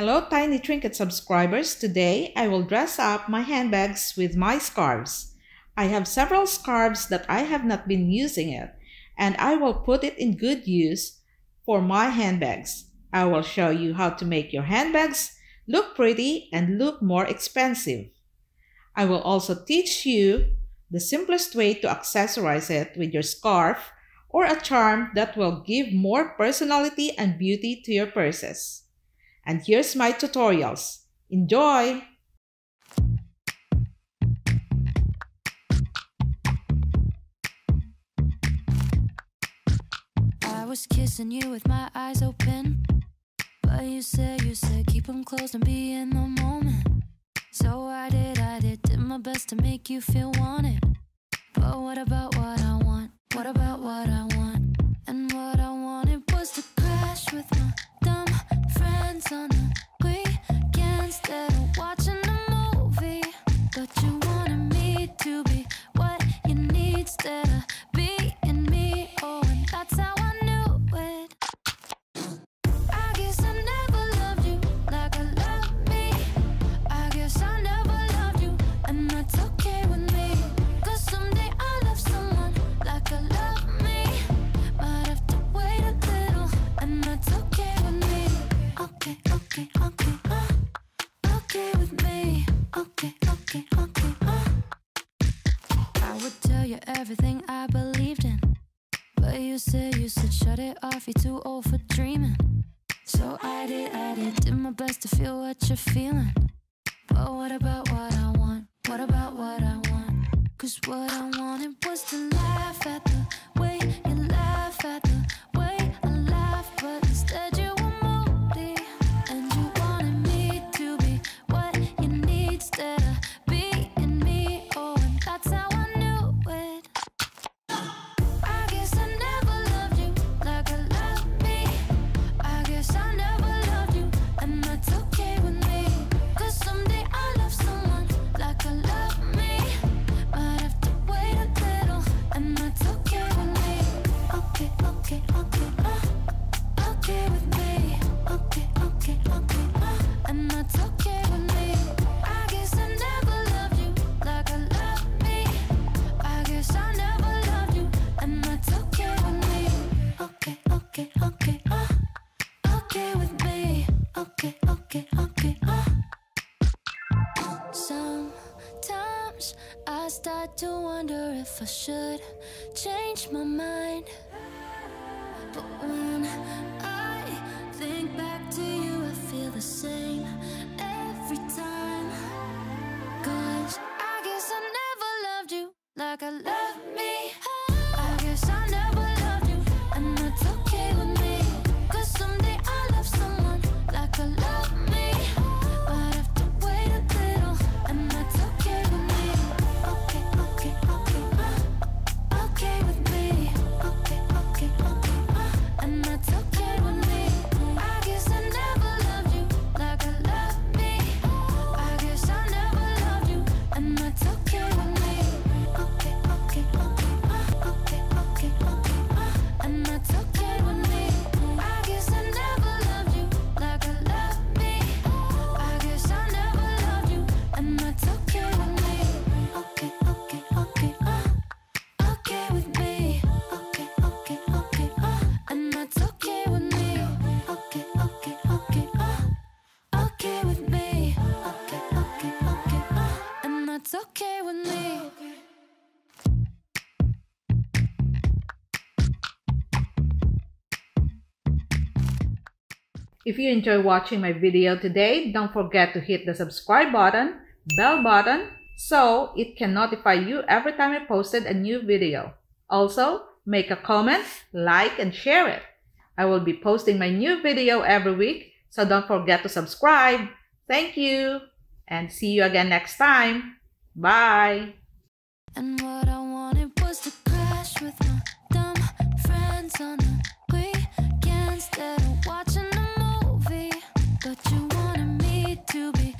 Hello Tiny Trinket subscribers, today I will dress up my handbags with my scarves. I have several scarves that I have not been using it, and I will put it in good use for my handbags. I will show you how to make your handbags look pretty and look more expensive. I will also teach you the simplest way to accessorize it with your scarf or a charm that will give more personality and beauty to your purses. And here's my tutorials. Enjoy! I was kissing you with my eyes open, but you said keep them closed and be in the moment. So I did my best to make you feel wanted. But what about what I want? What about what I want? And what I wanted was to crash with my dumb friends on the weekend instead of watching a movie. But you wanted me to be what you need instead of being me. Oh, and that's how I knew it. I guess I never loved you like I loved me. I guess I never loved you, and that's okay with me. 'Cause someday I love someone like I love me. Might have to wait a little, and that's okay with me. Okay with me. I would tell you everything I believed in, but you said shut it off, you're too old for dreaming. So I did my best to feel what you're feeling. But what about what I want? What about what I want? 'Cause what I wanted was to laugh at the way you laugh at the way I laugh, but instead you were moody. And you wanted me to be what you need instead of being me. Oh, and that's how I knew it. I guess I never loved you like I loved me. I guess I never loved you, and that's okay with me. 'Cause someday I love someone like I love me. Might have to wait a little, and that's okay with me. Okay with me. And that's okay with me. I guess I never loved you like I love me. I guess I never loved you, and that's okay with me. Okay with me. Sometimes I start to wonder if I should change my mind. But when I think back to you, I feel the same every time. 'Cause I guess I never loved you like I love me. I guess I never loved you, and that's okay with me. 'Cause someday I love someone like I love me. Might have to wait a little, and that's okay with me. Okay with me. And that's okay with me. I guess I never loved you like I love me. I guess I never loved you, and that's okay with me. And that's okay with me. I guess I never loved you like I love me. I guess I never loved you, and that's okay with me. Okay with me. And that's okay with me. Okay with me. And that's okay with me. If you enjoy watching my video today, don't forget to hit the subscribe button, bell button, so it can notify you every time I posted a new video. Also, make a comment, like, and share it. I will be posting my new video every week, so don't forget to subscribe. Thank you, and see you again next time. Bye! And what I wanted was to crash with my dumb friends on the weekend instead of watching a movie. But you